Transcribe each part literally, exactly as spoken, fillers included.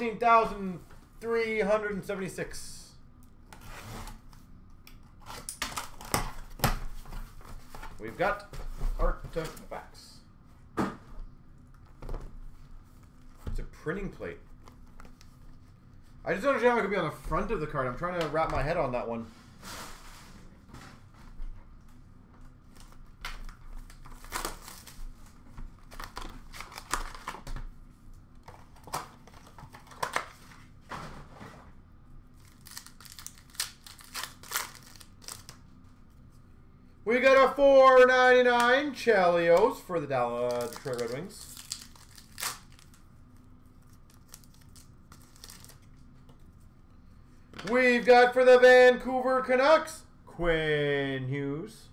fourteen thousand three hundred seventy-six. We've got artifacts. It's a printing plate. I just don't understand how it could be on the front of the card. I'm trying to wrap my head on that one. We got a four ninety-nine Chelios for the Dallas, Detroit Red Wings. We've got for the Vancouver Canucks, Quinn Hughes.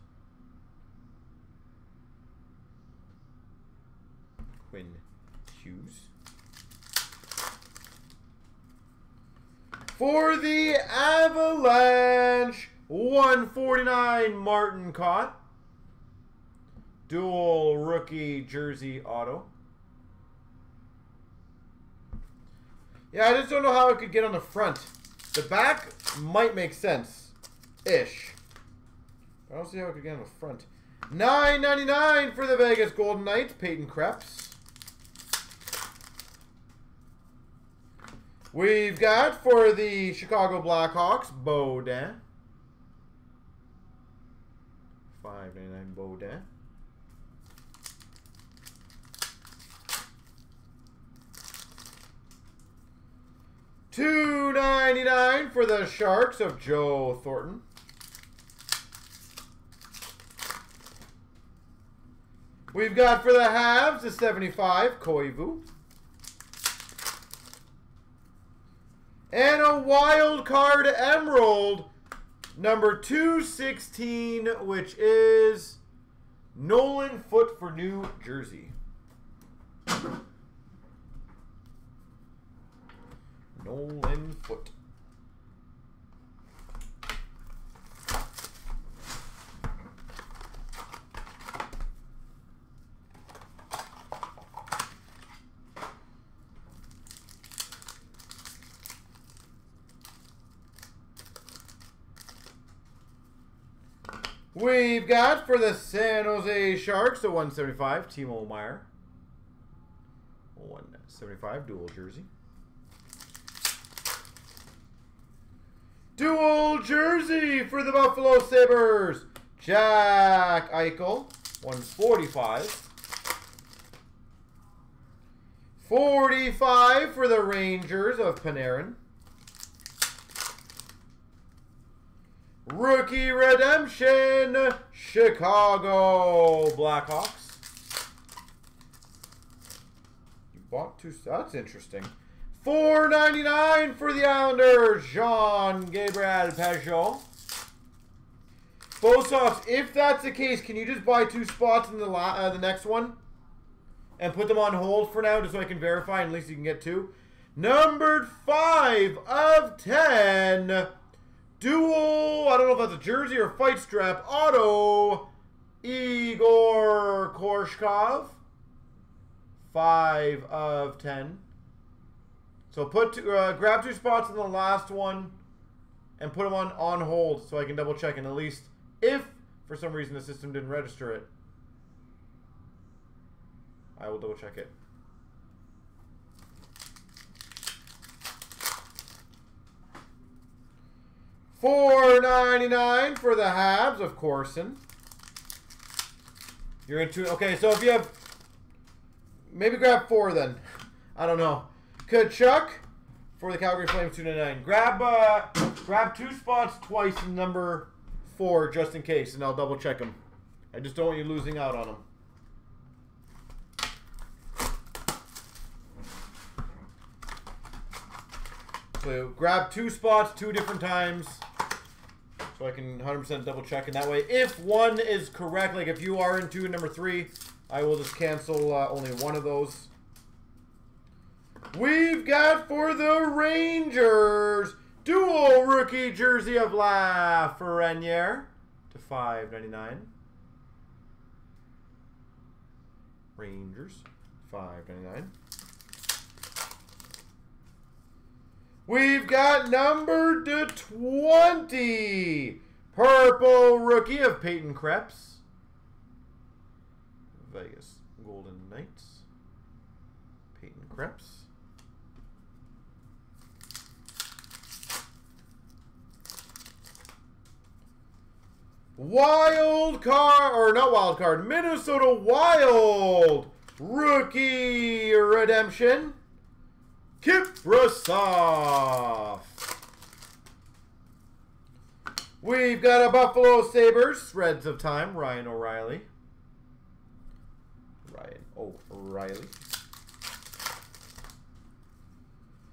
Quinn Hughes. For the Avalanche, one forty-nine Martin Kaut, dual rookie jersey auto. Yeah, I just don't know how it could get on the front. The back might make sense ish. I don't see how it could get on the front. nine ninety-nine for the Vegas Golden Knights, Peyton Krebs. We've got for the Chicago Blackhawks, Bode. five ninety-nine Bode. two ninety-nine for the Sharks of Joe Thornton. We've got for the Habs a seventy-five Koivu. And a wild card emerald, number two sixteen, which is Nolan Foote for New Jersey. Nolan Foote. We've got for the San Jose Sharks a one seventy-five Timo Mayer, one seventy-five dual jersey. Dual jersey for the Buffalo Sabres, Jack Eichel, one forty-five. forty-five for the Rangers of Panarin. Rookie redemption, Chicago Blackhawks. You bought two. That's interesting. four ninety-nine for the Islanders, Jean-Gabriel Pajot. Bosoffs, if that's the case, can you just buy two spots in the la uh, the next one and put them on hold for now, just so I can verify? And at least you can get two. Numbered five of ten. Dual, I don't know if that's a jersey or fight strap, auto, Igor Korshkov, five of ten. So put two, uh, grab two spots in the last one and put them on, on hold so I can double check, and at least if for some reason the system didn't register it, I will double check it. four ninety-nine for the Habs of Corson. You're into okay, so if you have maybe grab four then. I don't know. Kachuk for the Calgary Flames, two ninety-nine. Grab uh, grab two spots twice in number four just in case, and I'll double check them. I just don't want you losing out on them. So grab two spots two different times. So I can one hundred percent double check, and that way, if one is correct, like if you are in two and number three, I will just cancel uh, only one of those. We've got for the Rangers, dual rookie jersey of Lafreniere to five ninety-nine. Rangers, five ninety-nine. We've got number two twenty, purple rookie of Peyton Krebs, Vegas Golden Knights, Peyton Krebs. Wild card, or not wild card, Minnesota Wild rookie redemption, Kip Brasov. We've got a Buffalo Sabres, Reds of Time, Ryan O'Reilly. Ryan O'Reilly.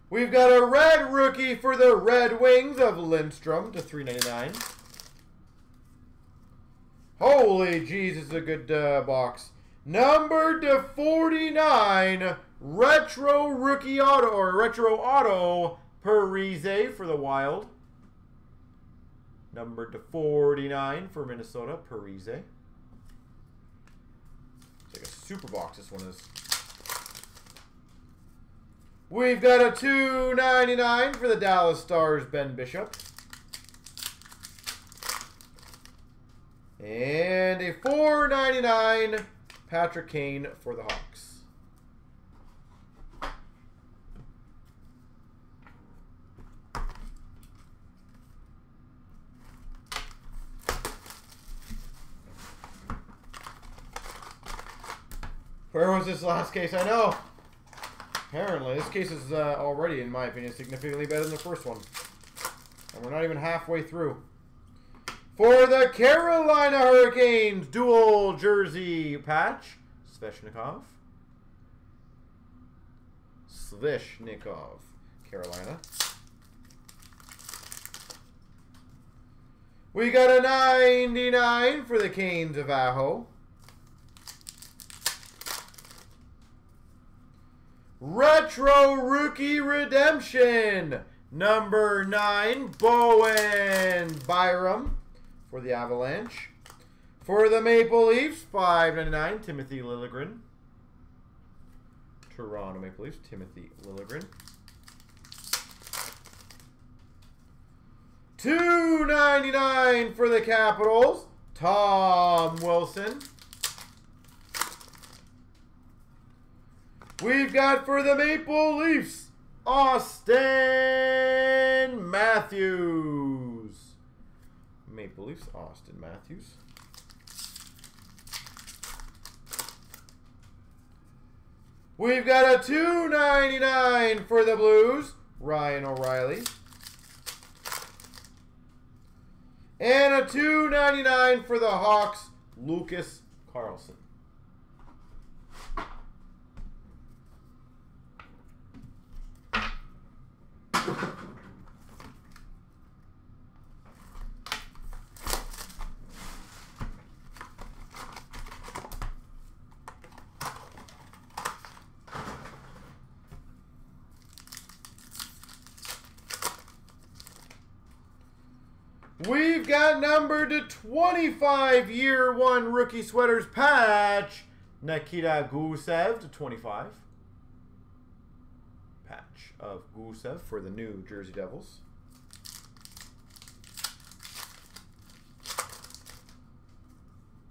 We've got a red rookie for the Red Wings of Lindstrom to three ninety-nine. Holy Jesus, a good uh, box. Number to forty-nine, retro rookie auto, or retro auto, Parise for the Wild. Number to forty-nine for Minnesota, Parise. It's like a super box, this one is. We've got a two ninety-nine for the Dallas Stars, Ben Bishop. And a four ninety-nine Patrick Kane for the Hawks. Where was this last case? I know. Apparently, this case is uh, already, in my opinion, significantly better than the first one. And we're not even halfway through. For the Carolina Hurricanes, dual jersey patch, Sveshnikov. Sveshnikov, Carolina. We got a ninety-nine for the Canes of Aho. Retro rookie redemption, number nine, Bowen Byram. For the Avalanche. For the Maple Leafs, five ninety-nine, Timothy Lilligren. Toronto Maple Leafs, Timothy Lilligren. two ninety-nine for the Capitals, Tom Wilson. We've got for the Maple Leafs, Auston Matthews. Maple Leafs, Auston Matthews. We've got a two ninety-nine for the Blues, Ryan O'Reilly. And a two ninety-nine for the Hawks, Lucas Carlson. We've got number to twenty-five, year one rookie sweaters patch, Nikita Gusev to twenty-five. Patch of Gusev for the New Jersey Devils.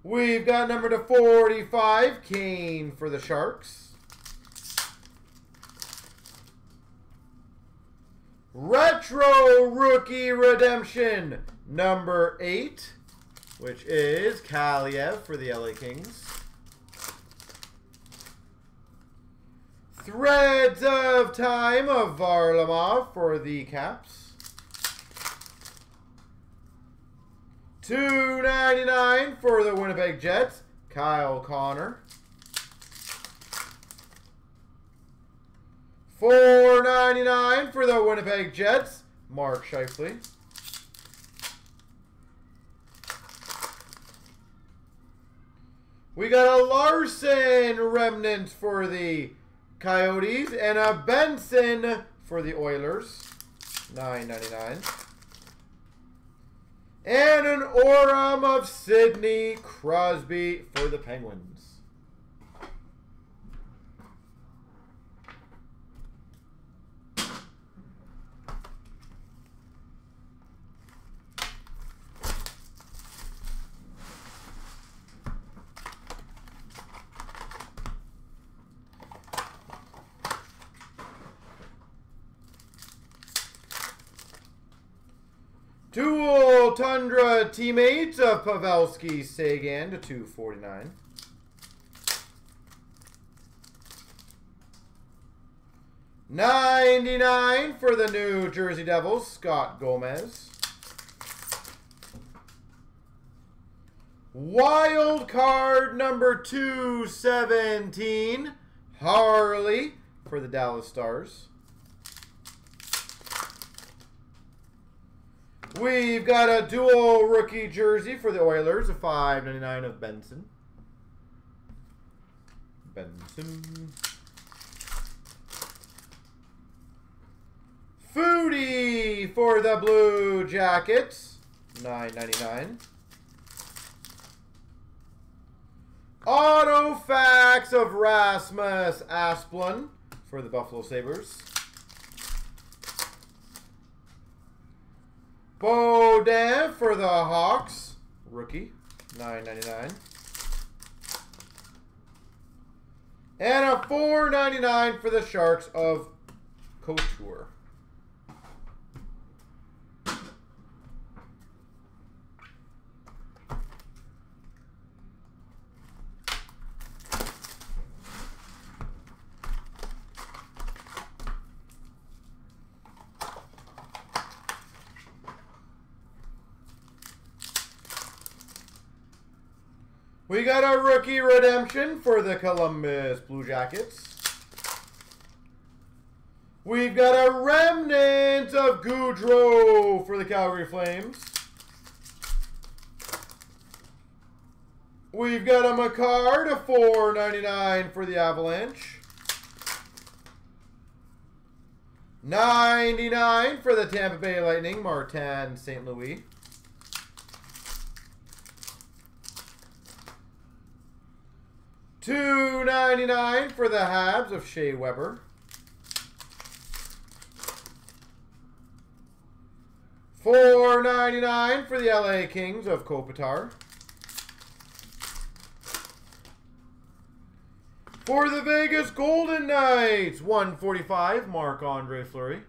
We've got number to forty-five, Kane for the Sharks. Retro rookie redemption, number eight, which is Kaliev for the L A Kings. Threads of Time of Varlamov for the Caps. two ninety-nine for the Winnipeg Jets, Kyle Connor. four ninety-nine for the Winnipeg Jets, Mark Scheifele. We got a Larson remnant for the Coyotes and a Benson for the Oilers, nine ninety-nine. And an Orem of Sidney Crosby for the Penguins. Dual Tundra teammates of Pavelski, Sagan to two forty-nine. ninety-nine for the New Jersey Devils, Scott Gomez. Wild card number two seventeen, Harley for the Dallas Stars. We've got a dual rookie jersey for the Oilers, a five ninety-nine of Benson. Benson. Footy for the Blue Jackets, nine ninety-nine. Auto facts of Rasmus Asplund for the Buffalo Sabres. Bode for the Hawks, rookie, nine ninety-nine. And a four ninety-nine for the Sharks of Couture. We got a rookie redemption for the Columbus Blue Jackets. We've got a remnant of Goudreau for the Calgary Flames. We've got a Makar to four ninety-nine for the Avalanche. ninety-nine for the Tampa Bay Lightning, Martin Saint Louis. two ninety-nine for the Habs of Shea Weber. four ninety-nine for the L A Kings of Kopitar. For the Vegas Golden Knights, one forty-five, Marc-Andre Fleury.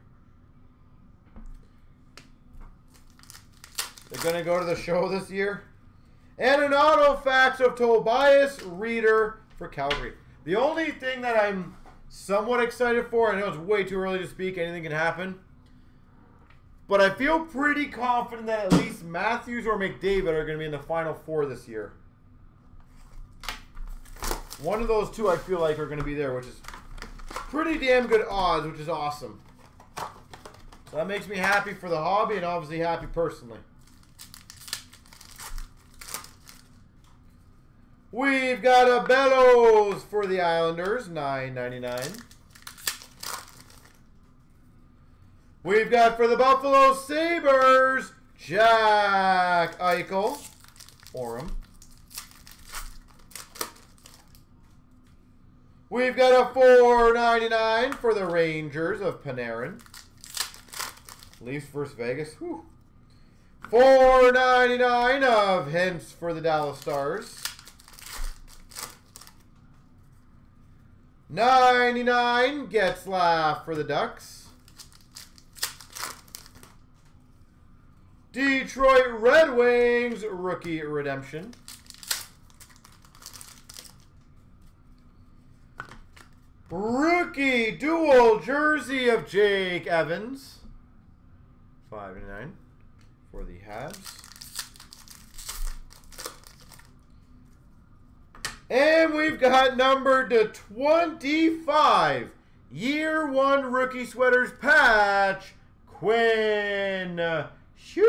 They're going to go to the show this year. And an auto fax of Tobias Reeder for Calgary. The only thing that I'm somewhat excited for, I know it's way too early to speak, anything can happen, but I feel pretty confident that at least Matthews or McDavid are going to be in the Final Four this year. One of those two I feel like are going to be there, which is pretty damn good odds, which is awesome. So that makes me happy for the hobby and obviously happy personally. We've got a Bellows for the Islanders, nine ninety-nine. We've got for the Buffalo Sabres, Jack Eichel, Orem. We've got a four ninety-nine for the Rangers of Panarin. Leafs versus Vegas. Whew. four ninety-nine of Hintz for the Dallas Stars. ninety-nine Getzlaf for the Ducks. Detroit Red Wings rookie redemption. Rookie dual jersey of Jake Evans, five ninety-nine for the Habs. And we've got numbered to twenty-five, year one rookie sweaters patch, Quinn Hughes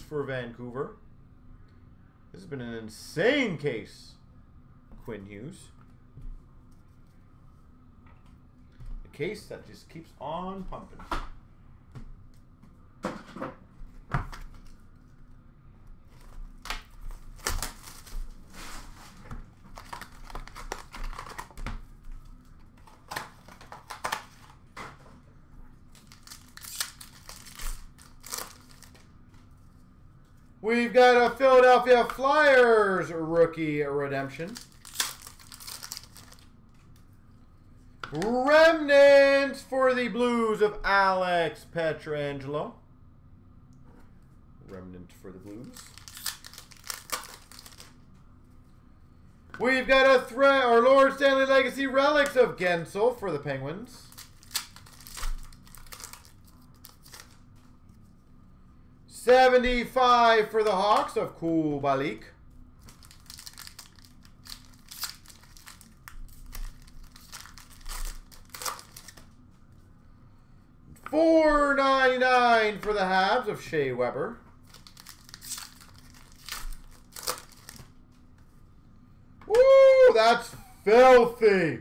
for Vancouver. This has been an insane case, Quinn Hughes. A case that just keeps on pumping. We've got a Philadelphia Flyers rookie redemption. Remnants for the Blues of Alex Pietrangelo. remnant for the Blues. We've got a threat, our Lord Stanley Legacy Relics of Gensel for the Penguins. seventy-five for the Hawks of Kubalik. four ninety-nine for the Habs of Shea Weber. Woo, that's filthy.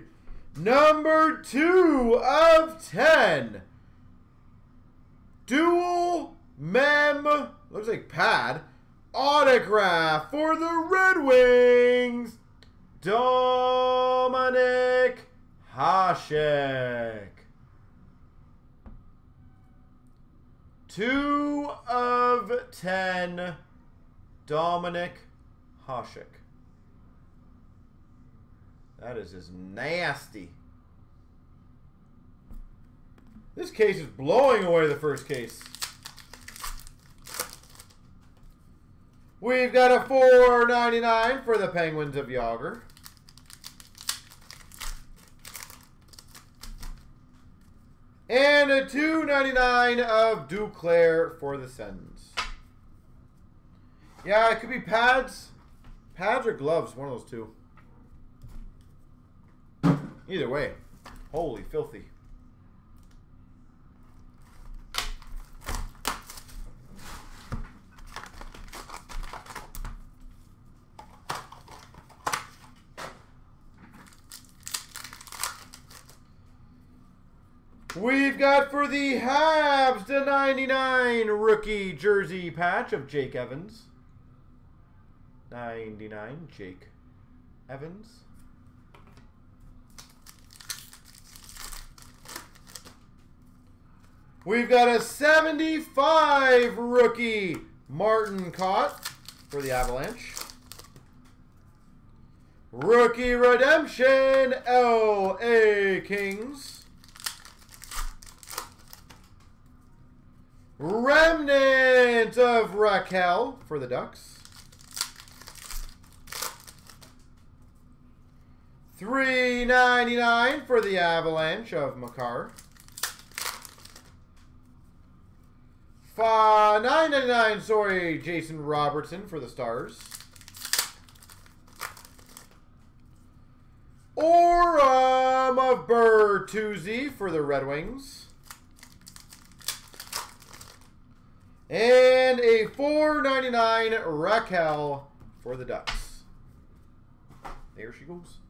Number two of ten. Dual mem, looks like pad, autograph for the Red Wings, Dominic Hasek. Two of ten, Dominic Hasek. That is just nasty. This case is blowing away the first case. We've got a four ninety-nine for the Penguins of Yager. And a two ninety-nine of Duclair for the Sens. Yeah, it could be pads. Pads or gloves, one of those two. Either way. Holy filthy. We've got for the Habs the ninety-nine rookie jersey patch of Jake Evans. ninety-nine Jake Evans. We've got a seventy-five rookie Martin Kaut for the Avalanche. Rookie redemption L A Kings. Remnant of Raquel for the Ducks. three ninety-nine for the Avalanche of Makar. nine ninety-nine, sorry, Jason Robertson for the Stars. Orem of Bertuzzi for the Red Wings. And a four ninety-nine Raquel for the Ducks. There she goes.